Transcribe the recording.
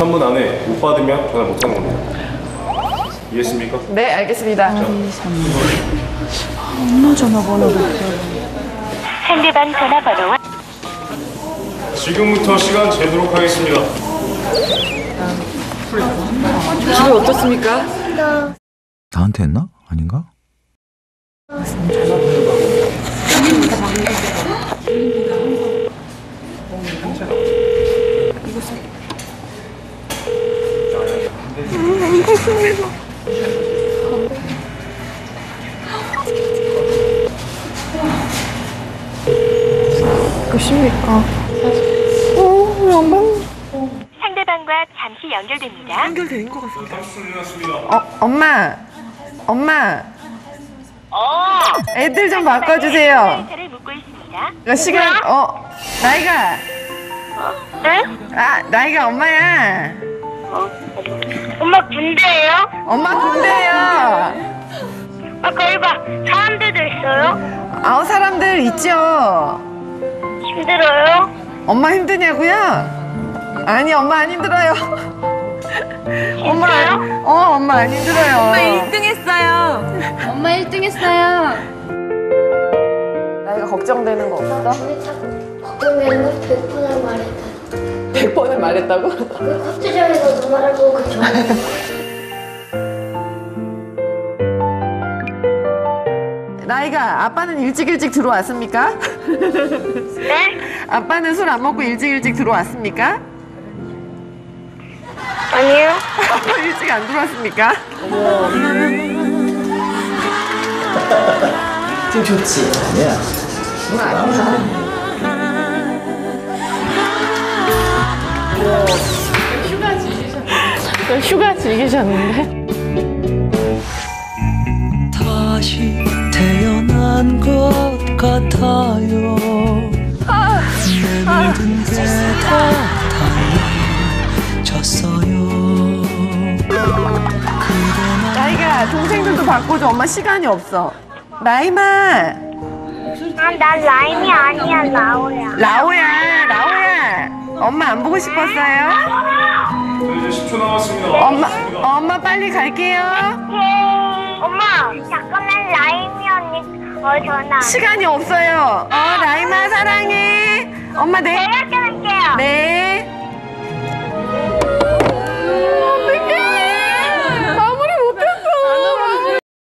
3분 안에 못 받으면 전화 못 하는 겁니다. 이해했습니까? 네, 알겠습니다. 엄마 전화번호를 상대방 전화번호와 지금부터 시간 재도록 하겠습니다. 지금 어떻습니까? 나한테 했나? 아닌가? 끝입니까? 양반. 상대방과 잠시 연결됩니다. 연결된 것 같습니다. 엄마. 애들 좀 바꿔주세요. 시간 나이가. 네? 아 나이가 엄마야. 엄마 군대예요? 엄마 군대예요. 아 거기 봐 사람들도 있어요? 아우 사람들 있죠. 힘들어요? 엄마 힘드냐고요? 아니 엄마 안 힘들어요. 엄마 엄마 안 힘들어요. 엄마 1등했어요. 엄마 1등했어요. 나이가 걱정되는 거 없어? 걱정되는 100번을 말했다. 100번을 말했다고? 그 컵투장에서 너 말하고 그 나이가 아빠는 일찍 들어왔습니까? 네? 아빠는 술 안 먹고 일찍 들어왔습니까? 아니요. 아빠 일찍 안 들어왔습니까? 지금 좋지? 아니야. 정말 아니야. 휴가 즐기셨는데? 휴가 즐기셨는데? 다시 태어난 것 같아요. 눈을 든 게 다 달라졌어요. 나이가 동생들도 바꿔줘. 엄마 시간이 없어. 라임아. 난 라임이 아니야. 라오야. 라오야. 엄마 안 보고 싶었어요? 저 이제 10초 남았습니다. 엄마 빨리 갈게요. 엄마 잠깐만 라임이 언니 전화. 시간이 없어요. 라임아 사랑해. 엄마 네. 연락드릴게요. 네.